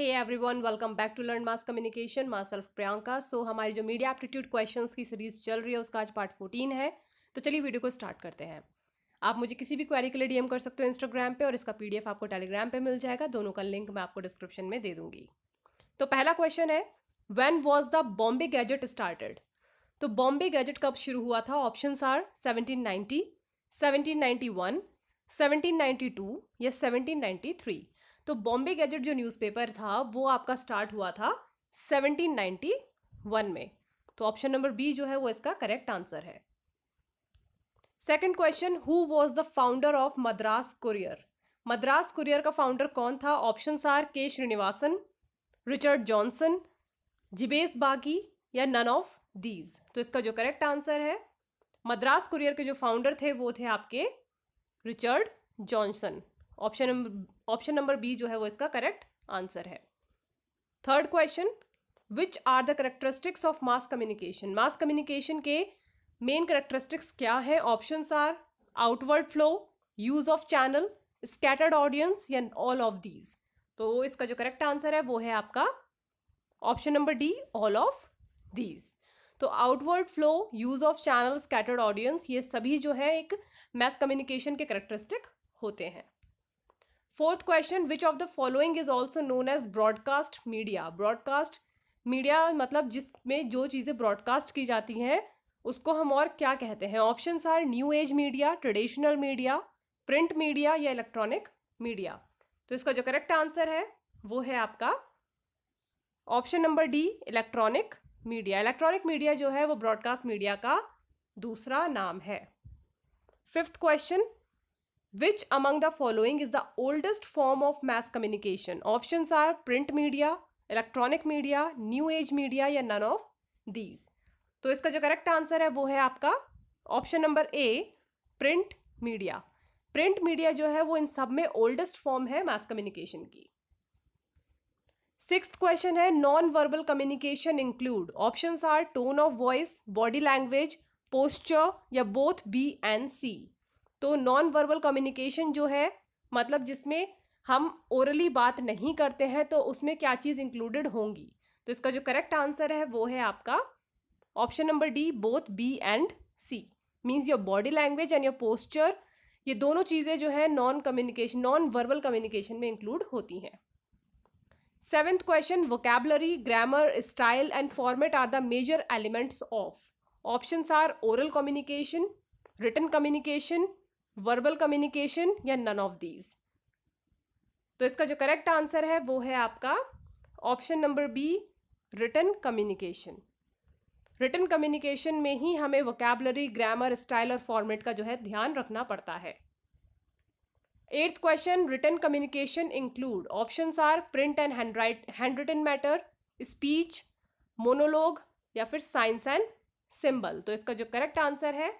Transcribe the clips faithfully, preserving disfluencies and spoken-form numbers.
Hey everyone, welcome back to learn mass communication. Myself Priyanka. So हमारी जो media aptitude questions की series चल रही है उसका आज पार्ट फोर्टीन है। तो चलिए वीडियो को स्टार्ट करते हैं। आप मुझे किसी भी क्वेरी के लिए डीएम कर सकते हो इंस्टाग्राम पे, और इसका पीडीएफ आपको टेलीग्राम पे मिल जाएगा। दोनों का लिंक मैं आपको डिस्क्रिप्शन में दे दूंगी। तो पहला क्वेश्चन है, when was the Bombay gadget started? तो बॉम्बे गैजेट कब शुरू हुआ था? Options are seventeen ninety, seventeen ninety one, seventeen ninety two या सेवनटीन नाइंटी थ्री। तो बॉम्बे गैजेट जो न्यूज़पेपर था वो आपका स्टार्ट हुआ था सेवनटीन नाइंटी वन में। तो ऑप्शन नंबर बी जो है वो इसका करेक्ट आंसर है। Second question, who was the founder of Madras courier? Madras courier का फाउंडर कौन था? ऑप्शंस आर के श्रीनिवासन, रिचर्ड जॉनसन, जिबेश बागी या नन ऑफ दीज। तो इसका जो करेक्ट आंसर है, मद्रास कुरियर के जो फाउंडर थे वो थे आपके Richard Johnson. Option option number B जो है वो इसका करेक्ट आंसर है। Third question, which are the characteristics of mass communication? Mass communication के मेन करेक्टरिस्टिक्स क्या है? Options are outward flow, use of channel, scattered audience या ऑल ऑफ दीज। तो इसका जो करेक्ट आंसर है वो है आपका option number D, all of these. तो outward flow, use of channel, scattered audience, ये सभी जो है एक मास कम्युनिकेशन के करेक्टरिस्टिक होते हैं। Fourth question, which of the following is also known as broadcast media? Broadcast media मतलब जिसमें जो चीज़ें ब्रॉडकास्ट की जाती हैं उसको हम और क्या कहते हैं? Options are new age media, traditional media, print media या इलेक्ट्रॉनिक मीडिया। तो इसका जो करेक्ट आंसर है वो है आपका option number D, electronic media. Electronic media जो है वो ब्रॉडकास्ट मीडिया का दूसरा नाम है। Fifth question, which among the following is the oldest form of mass communication? Options are print media, electronic media, new age media या none of these. तो इसका जो करेक्ट आंसर है वो है आपका option number A, print media. Print media जो है वो इन सब में ओल्डेस्ट फॉर्म है मास कम्युनिकेशन की। सिक्स्थ क्वेश्चन है, non verbal communication include? Options are tone of voice, body language, posture या बोथ बी एंड सी। तो नॉन वर्बल कम्युनिकेशन जो है मतलब जिसमें हम ओरली बात नहीं करते हैं तो उसमें क्या चीज़ इंक्लूडेड होंगी? तो इसका जो करेक्ट आंसर है वो है आपका option number D, both B and C. Means your body language and your posture, ये दोनों चीज़ें जो है non communication non verbal communication में इंक्लूड होती हैं। Seventh question, vocabulary, grammar, style and format are the major elements of? Options are oral communication, written communication, verbal communication या none of these. तो इसका जो करेक्ट आंसर है वो है आपका option number B, written communication. Written communication में ही हमें वोकैबुलरी, ग्रामर, स्टाइल और फॉर्मेट का जो है ध्यान रखना पड़ता है। Eighth question, written communication include? Options are print and hand write hand written matter, speech, monologue या फिर साइंस एंड सिंबल। तो इसका जो करेक्ट आंसर है,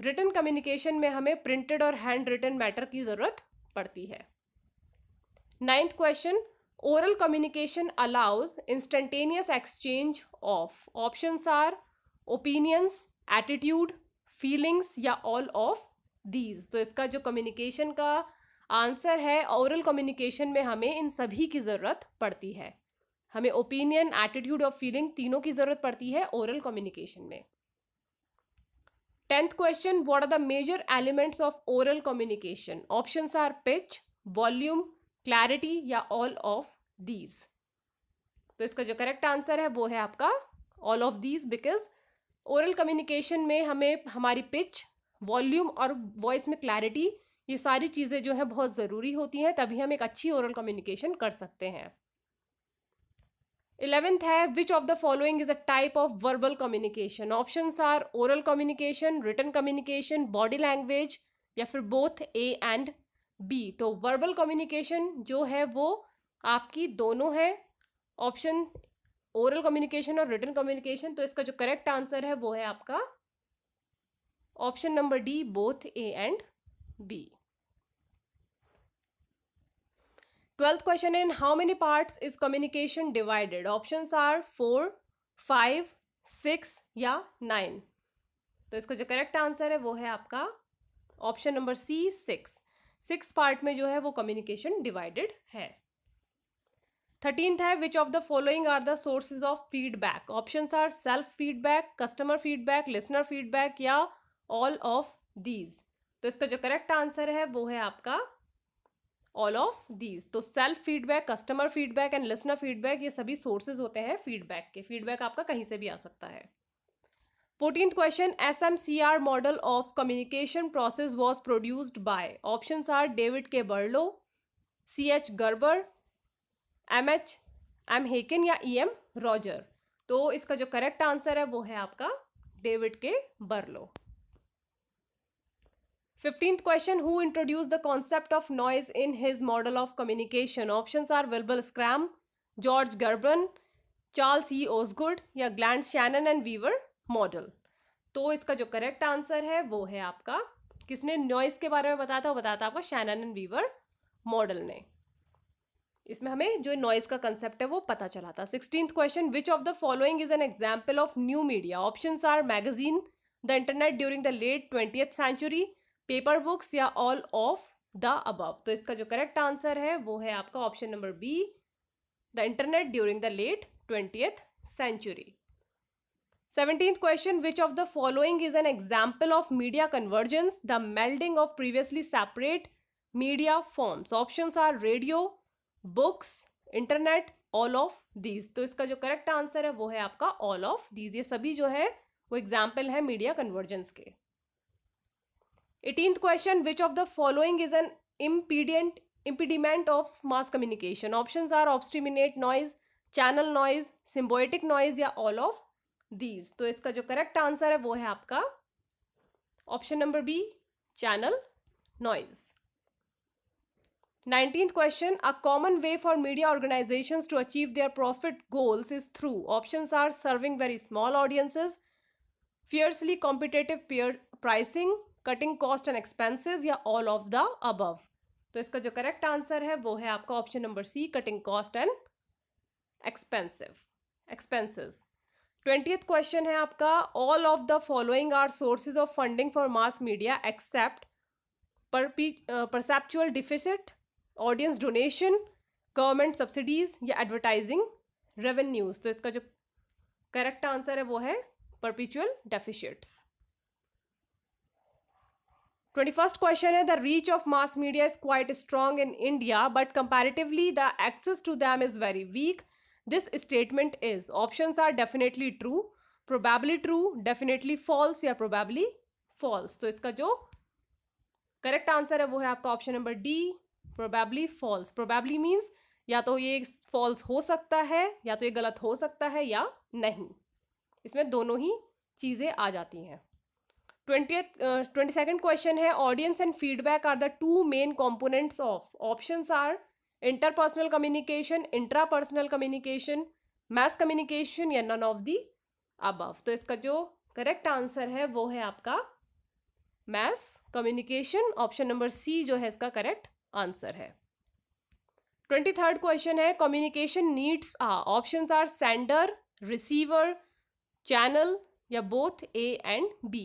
रिटन कम्युनिकेशन में हमें प्रिंटेड और हैंड रिटन मैटर की जरूरत पड़ती है। Ninth question, oral communication allows instantaneous exchange of? options are opinions, attitude, feelings या all of these। तो इसका जो communication का आंसर है, oral communication में हमें इन सभी की ज़रूरत पड़ती है। हमें opinion, attitude और feeling तीनों की ज़रूरत पड़ती है oral communication में। Tenth question, what are the major elements of oral communication? options are pitch, volume, clarity या ऑल ऑफ दीज। तो इसका जो करेक्ट आंसर है वो है आपका all of these, because oral communication में हमें हमारी पिच, वॉल्यूम और वॉइस में क्लैरिटी, ये सारी चीज़ें जो है बहुत ज़रूरी होती हैं, तभी हम एक अच्छी ओरल कम्युनिकेशन कर सकते हैं। इलेवेंथ है, which of the following is a type of verbal communication? Options are oral communication, written communication, body language या फिर बोथ ए एंड बी। तो वर्बल कम्युनिकेशन जो है वो आपकी दोनों है ऑप्शन, ओरल कम्युनिकेशन और रिटन कम्युनिकेशन। तो इसका जो करेक्ट आंसर है वो है आपका option number D, both A and B. Twelfth question, in how many parts is communication divided? Options are four, five, six या नाइन। तो इसका जो करेक्ट आंसर है वो है आपका option number C, six. Six part में जो है वो कम्युनिकेशन डिवाइडेड है। थर्टींथ है which of the following are the sources of feedback. Options are self feedback, customer feedback, listener feedback या ऑल ऑफ दीज. तो इसका जो करेक्ट आंसर है वो है आपका ऑल ऑफ दीज. तो self feedback, customer feedback and listener feedback ये सभी सोर्सेज होते हैं फीडबैक के. फीडबैक आपका कहीं से भी आ सकता है. Fourteenth question, S M C R model of communication process was produced by. Options are David K Berlo, C H Gerber, M H M Hekin या ई एम रॉजर. तो इसका जो करेक्ट आंसर है वो है आपका David K Berlo. Fifteenth question, who introduce the concept of noise in his model of communication. Options are Wilbur Schramm, George Gerbner, Charles E Osgood या Gland Shannon and Weaver model. तो इसका जो correct answer है वो है आपका, किसने noise के बारे में बताया था, वो बताया था आपका शैनन एंड वीवर मॉडल ने. इसमें हमें जो नॉइज का कंसेप्ट है वो पता चला था. Sixteenth question, which of the following is an example of new media. Options are magazine, the internet during the late twentieth century, paper books या ऑल ऑफ द अबव. तो इसका जो करेक्ट आंसर है वो है आपका option number B, the internet during the late twentieth century. Seventeenth question, which of the following is an example of media convergence, the melding of previously separate media forms. Options are radio, books, internet, all of these. तो इसका जो correct answer है वो है आपका all of these. ये सभी जो है वो एग्जाम्पल है मीडिया कन्वर्जेंस के. Eighteenth question, which of the following is an impedient impediment of mass communication. Options are obstinate noise, channel noise, symbiotic noise या ऑल ऑफ दीज. तो इसका जो करेक्ट आंसर है वो है आपका option number B, channel noise. nineteenth question, a common way for media organizations to achieve their profit goals is through. Options are serving very small audiences, fiercely competitive peer pricing, cutting cost and expenses या all of the above. तो इसका जो correct answer है वो है आपका option number C, cutting cost and expensive expenses. twentieth question है आपका, all of the following are sources of funding for mass media except perceptual deficit, audience donation, government subsidies या एडवर्टाइजिंग रेवेन्यूज. तो इसका जो करेक्ट आंसर है वो है perpetual deficits. Twenty first question है, the reach of mass media is quite strong in India but comparatively the access to them is very weak. This statement is. Options are definitely true, probably true, definitely false या probably false. तो इसका जो correct answer है वो है आपका option number D, Probably false. Probably means या तो ये false हो सकता है, या तो ये गलत हो सकता है या नहीं, इसमें दोनों ही चीज़ें आ जाती हैं. ट्वेंटियथ ट्वेंटी सेकेंड क्वेश्चन है, audience and feedback are the two main components of. Options are interpersonal communication, intrapersonal communication, mass communication या नन ऑफ दी अबव. तो इसका जो करेक्ट आंसर है वो है आपका mass communication. Option number C जो है इसका करेक्ट आंसर है. ट्वेंटी थर्ड क्वेश्चन है, communication needs a. Options are sender, receiver, channel या बोथ ए एंड बी.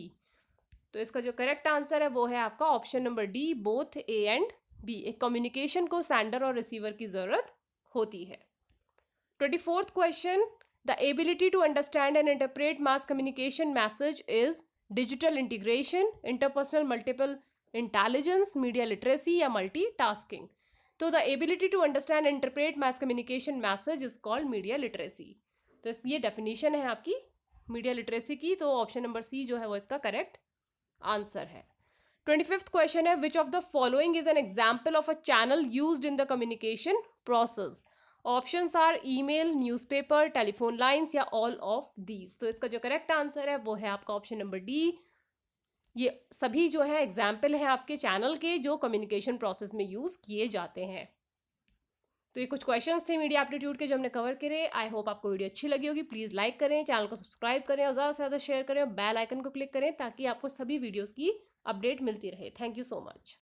तो इसका जो करेक्ट आंसर है वो है आपका option number D, both A and B. एक कम्युनिकेशन को सेंडर और रिसीवर की जरूरत होती है. Twenty fourth question, the ability to understand and interpret mass communication message is digital integration, interpersonal multiple intelligence, media literacy या मल्टीटास्किंग. तो the ability to understand interpret mass communication message is called media literacy. तो ये definition है आपकी media literacy की. तो option number C जो है वो इसका करेक्ट आंसर है. ट्वेंटी फिफ्थ क्वेश्चन है, which of the following is an example of a channel use in the communication process. Options are email, newspaper, telephone lines या all of these. तो इसका जो करेक्ट आंसर है वो है आपका ऑप्शन नंबर डी. ये सभी जो है एग्जाम्पल हैं आपके चैनल के जो कम्युनिकेशन प्रोसेस में यूज़ किए जाते हैं. तो ये कुछ क्वेश्चंस थे मीडिया एप्टीट्यूड के जो हमने कवर करे. आई होप आपको वीडियो अच्छी लगी होगी. प्लीज़ लाइक करें, चैनल को सब्सक्राइब करें और ज़्यादा से ज़्यादा शेयर करें और बेल आइकन को क्लिक करें ताकि आपको सभी वीडियोज़ की अपडेट मिलती रहे. Thank you so much.